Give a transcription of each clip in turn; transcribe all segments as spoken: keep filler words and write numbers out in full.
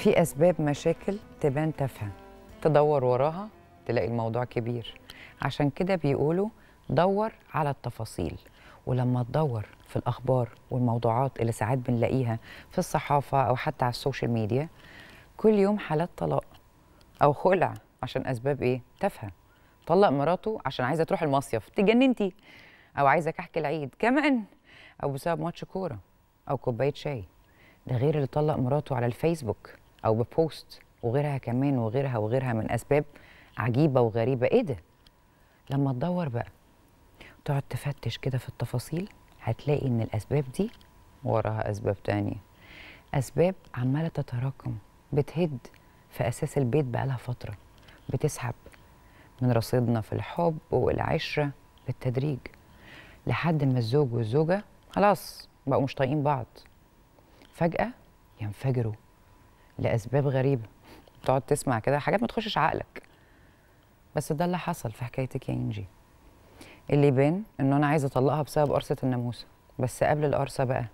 في أسباب مشاكل تبان تافهة، تدور وراها تلاقي الموضوع كبير. عشان كده بيقولوا دور على التفاصيل، ولما تدور في الأخبار والموضوعات اللي ساعات بنلاقيها في الصحافة أو حتى على السوشيال ميديا كل يوم حالات طلاق أو خلع عشان أسباب إيه؟ تافهة. طلق مراته عشان عايزة تروح المصيف، تجننتي، أو عايزة كحك العيد كمان، أو بسبب ماتش كورة أو كوباية شاي. ده غير اللي طلق مراته على الفيسبوك أو ببوست، وغيرها كمان وغيرها وغيرها من أسباب عجيبة وغريبة. إيه ده؟ لما تدور بقى تقعد تفتش كده في التفاصيل هتلاقي إن الأسباب دي وراها أسباب تانية، أسباب عمالة تتراكم، بتهد في أساس البيت بقالها فترة، بتسحب من رصيدنا في الحب والعشرة بالتدريج لحد ما الزوج والزوجة خلاص بقوا مش طايقين بعض، فجأة ينفجروا لأسباب غريبة. تقعد تسمع كده حاجات ما تخشش عقلك، بس ده اللي حصل في حكايتك يا إنجي. اللي يبان إنه أنا عايزة أطلقها بسبب قرصة الناموسة، بس قبل القرصة بقى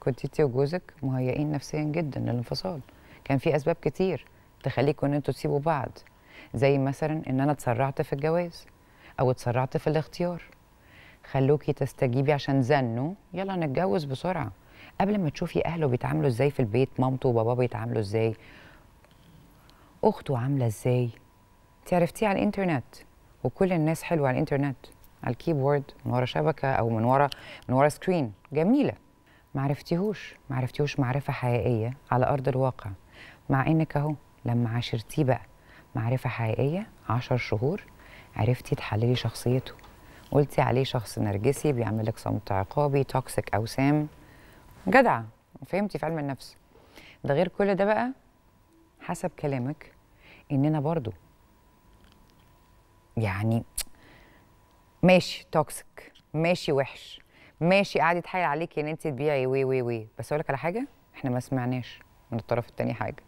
كنت انتي وجوزك مهيئين نفسيا جدا للانفصال، كان في أسباب كتير تخليكوا إن انتوا تسيبوا بعض، زي مثلا إن أنا اتسرعت في الجواز أو اتسرعت في الاختيار، خلوكي تستجيبي عشان زنوا يلا نتجوز بسرعة قبل ما تشوفي أهله بيتعاملوا إزاي في البيت، مامته وباباه بيتعاملوا إزاي، أخته عاملة إزاي. انتي عرفتيه على الإنترنت، وكل الناس حلوة على الإنترنت، على الكيبورد، من ورا شبكة أو من ورا من ورا سكرين جميلة. معرفتيهوش معرفتيهوش معرفة حقيقية على أرض الواقع، مع إنك أهو لما عاشرتيه بقى معرفة حقيقية عشر شهور عرفتي تحللي شخصيته، قلتي عليه شخص نرجسي بيعملك صمت عقابي، توكسيك أو سام، جدعة، فهمتي في علم النفس. ده غير كل ده بقى حسب كلامك إننا برضو يعني ماشي توكسيك، ماشي وحش، ماشي قاعد يتحايل عليكي ان انت تبيعي وي وي وي بس اقول لك على حاجه، احنا ما سمعناش من الطرف الثاني حاجه.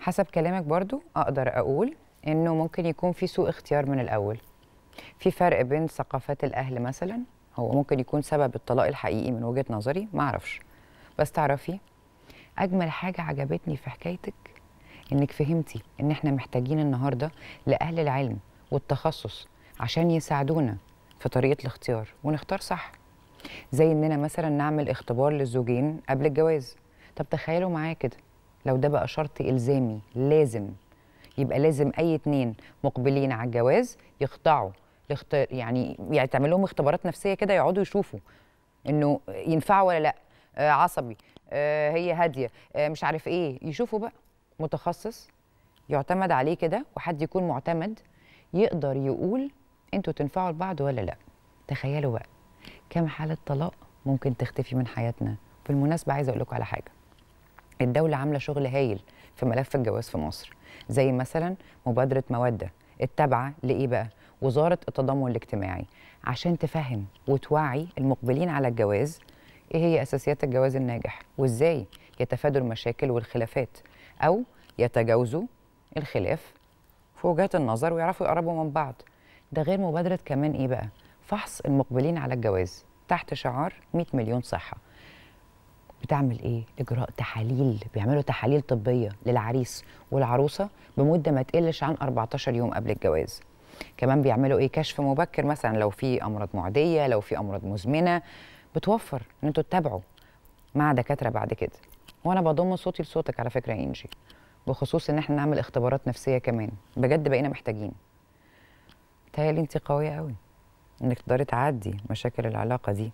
حسب كلامك برضو اقدر اقول انه ممكن يكون في سوء اختيار من الاول، في فرق بين ثقافات الاهل مثلا، هو ممكن يكون سبب الطلاق الحقيقي من وجهه نظري، ما اعرفش. بس تعرفي اجمل حاجه عجبتني في حكايتك انك فهمتي ان احنا محتاجين النهارده لاهل العلم والتخصص عشان يساعدونا في طريقه الاختيار ونختار صح، زي اننا مثلا نعمل اختبار للزوجين قبل الجواز. طب تخيلوا معايا كده لو ده بقى شرط الزامي، لازم يبقى لازم اي اتنين مقبلين على الجواز يخضعوا يعني يعني تعمل لهم اختبارات نفسيه كده، يقعدوا يشوفوا انه ينفعوا ولا لا، آه عصبي، آه هي هاديه، آه مش عارف ايه، يشوفوا بقى متخصص يعتمد عليه كده، وحد يكون معتمد يقدر يقول انتوا تنفعوا لبعض ولا لا. تخيلوا بقى كم حالة طلاق ممكن تختفي من حياتنا. بالمناسبة عايزة أقول لكم على حاجة، الدولة عاملة شغل هايل في ملف الجواز في مصر، زي مثلا مبادرة مودة التابعة لإيه بقى؟ وزارة التضامن الاجتماعي، عشان تفهم وتوعي المقبلين على الجواز إيه هي أساسيات الجواز الناجح، وإزاي يتفادوا المشاكل والخلافات أو يتجاوزوا الخلاف في وجهات النظر ويعرفوا يقربوا من بعض. ده غير مبادرة كمان إيه بقى؟ فحص المقبلين على الجواز تحت شعار مئة مليون صحة. بتعمل ايه؟ اجراء تحاليل، بيعملوا تحاليل طبية للعريس والعروسة بمدة ما تقلش عن أربعتاشر يوم قبل الجواز. كمان بيعملوا ايه؟ كشف مبكر مثلا لو في امراض معدية، لو في امراض مزمنة، بتوفر ان انتوا تتابعوا مع دكاترة بعد كده. وانا بضم صوتي لصوتك على فكرة يا إنجي، بخصوص ان احنا نعمل اختبارات نفسية كمان، بجد بقينا محتاجين. تهيألي انت قوية قوي انك تقدري تعدي مشاكل العلاقه دي،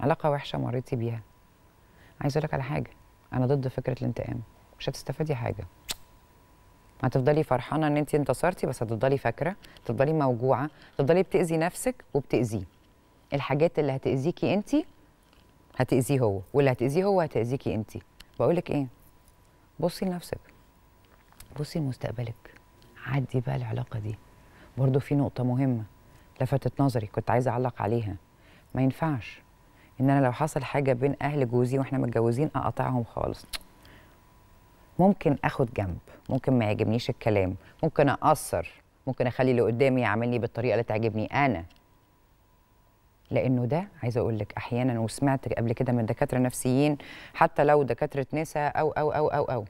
علاقه وحشه مريتي بيها. عايزه اقول لك على حاجه، انا ضد فكره الانتقام، مش هتستفادي حاجه، هتفضلي فرحانه ان انت انتصرتي بس هتفضلي فاكره، تفضلي موجوعه، تفضلي بتاذي نفسك وبتاذيه. الحاجات اللي هتاذيكي انت هتاذيه هو، واللي هتاذيه هو هتاذيكي انت. بقول لك ايه، بصي لنفسك، بصي لمستقبلك، عدي بقى العلاقه دي. برضو في نقطه مهمه لفتت نظري كنت عايزه اعلق عليها، ما ينفعش ان انا لو حصل حاجه بين اهل جوزي واحنا متجوزين اقاطعهم خالص. ممكن اخد جنب، ممكن ما يعجبنيش الكلام، ممكن اقصر، ممكن اخلي اللي قدامي يعاملني بالطريقه اللي تعجبني انا، لانه ده عايزه اقول لك احيانا، وسمعت قبل كده من دكاتره نفسيين حتى لو دكاتره نساء او او او او او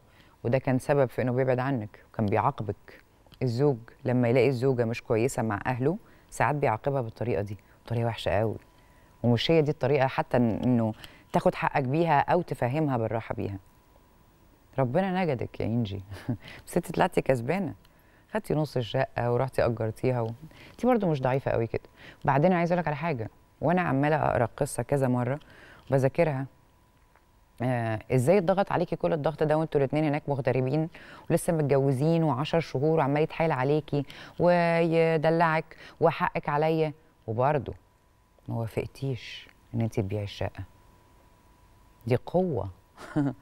وده كان سبب في انه بيبعد عنك وكان بيعاقبك. الزوج لما يلاقي الزوجه مش كويسه مع اهله ساعات بيعاقبها بالطريقه دي، طريقه وحشه قوي، ومش هي دي الطريقه حتى انه تاخد حقك بيها او تفهمها بالراحه بيها. ربنا نجدك يا إنجي، بس انت طلعتي كسبانه، خدتي نص الشقه ورحتي اجرتيها و... انت برضو مش ضعيفه قوي كده. وبعدين عايزه اقول لك على حاجه، وانا عماله اقرا القصه كذا مره بذاكرها، آه ازاي اتضغط عليكي كل الضغط ده وانتوا الاثنين هناك مغتربين ولسه متجوزين وعشر شهور وعمال يتحايل عليكي ويدلعك وحقك عليا، وبرضو ما وافقتيش ان انت تبيعي الشقه. دي قوه.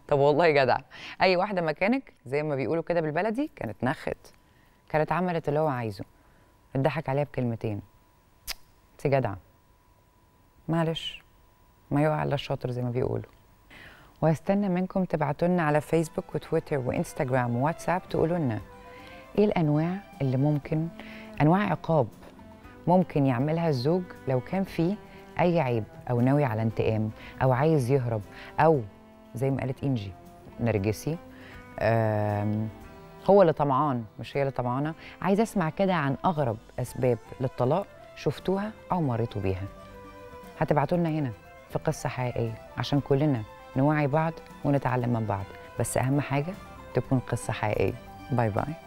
طب والله جدع، اي واحده مكانك زي ما بيقولوا كده بالبلدي كانت نخت، كانت عملت اللي هو عايزه، اتضحك عليها بكلمتين. انت جدعه، معلش ما يقع الا الشاطر زي ما بيقولوا. واستنى منكم تبعتوا لنا على فيسبوك وتويتر وانستجرام وواتساب، تقولوا لنا ايه الانواع اللي ممكن، انواع عقاب ممكن يعملها الزوج لو كان فيه اي عيب او ناوي على انتقام او عايز يهرب او زي ما قالت إنجي نرجسي، هو اللي طمعان مش هي اللي طمعانه. عايزه اسمع كده عن اغرب اسباب للطلاق شفتوها او مريتوا بيها، هتبعتوا لنا هنا في قصه حقيقيه عشان كلنا نوعي بعض ونتعلم من بعض، بس اهم حاجه تكون قصه حقيقيه. باي باي.